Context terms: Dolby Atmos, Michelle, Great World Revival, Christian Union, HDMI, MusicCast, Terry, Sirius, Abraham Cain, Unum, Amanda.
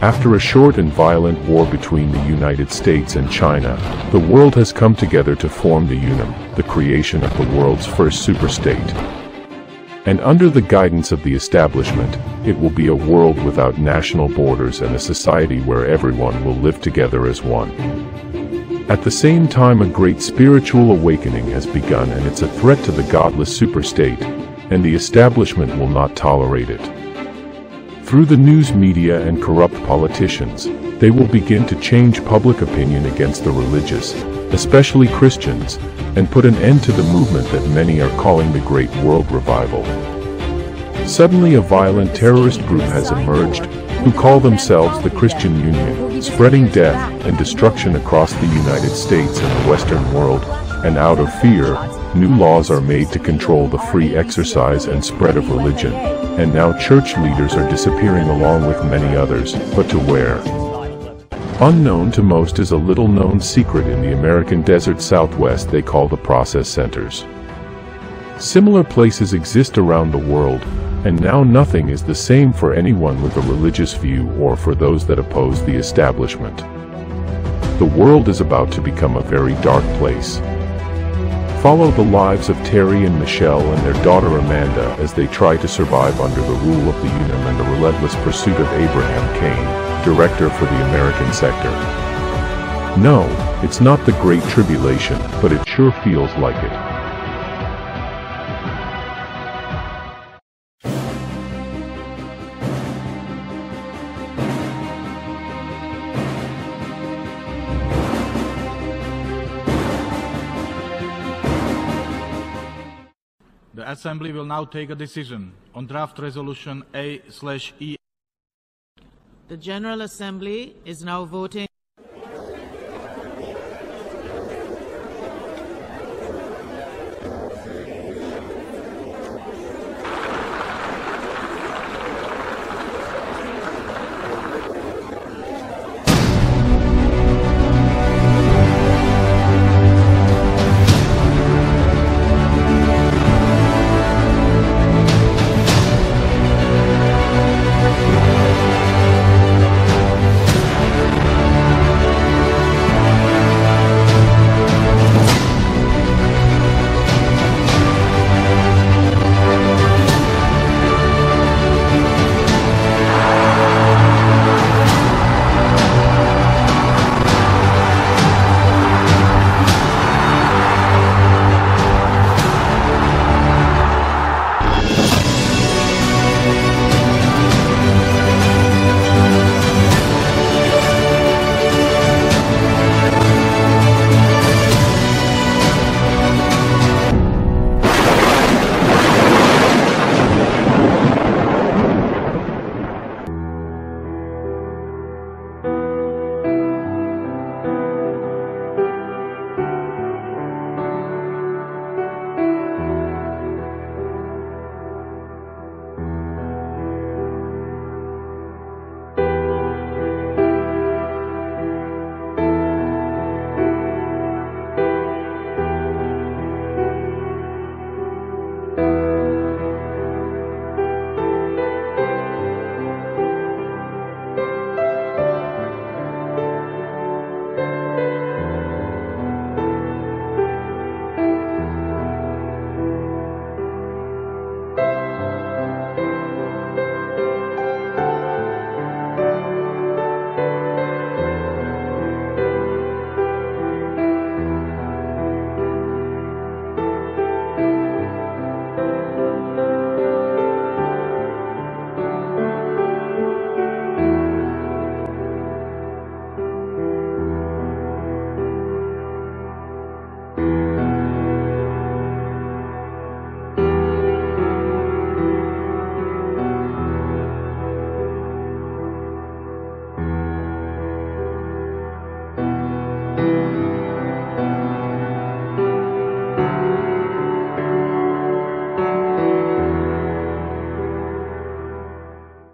After a short and violent war between the United States and China, the world has come together to form the Unum, the creation of the world's first superstate. And under the guidance of the establishment, it will be a world without national borders and a society where everyone will live together as one. At the same time, a great spiritual awakening has begun, and it's a threat to the godless superstate, and the establishment will not tolerate it. Through the news media and corrupt politicians, they will begin to change public opinion against the religious, especially Christians, and put an end to the movement that many are calling the Great World Revival. Suddenly, a violent terrorist group has emerged, who call themselves the Christian Union, spreading death and destruction across the United States and the Western world, and out of fear, new laws are made to control the free exercise and spread of religion, and now church leaders are disappearing along with many others, but to where? Unknown to most is a little-known secret in the American desert southwest they call the process centers. Similar places exist around the world, and now nothing is the same for anyone with a religious view or for those that oppose the establishment. The world is about to become a very dark place. Follow the lives of Terry and Michelle and their daughter Amanda as they try to survive under the rule of the Unum and the relentless pursuit of Abraham Cain, director for the American sector. No, it's not the Great Tribulation, but it sure feels like it. The Assembly will now take a decision on draft resolution A/E. The General Assembly is now voting.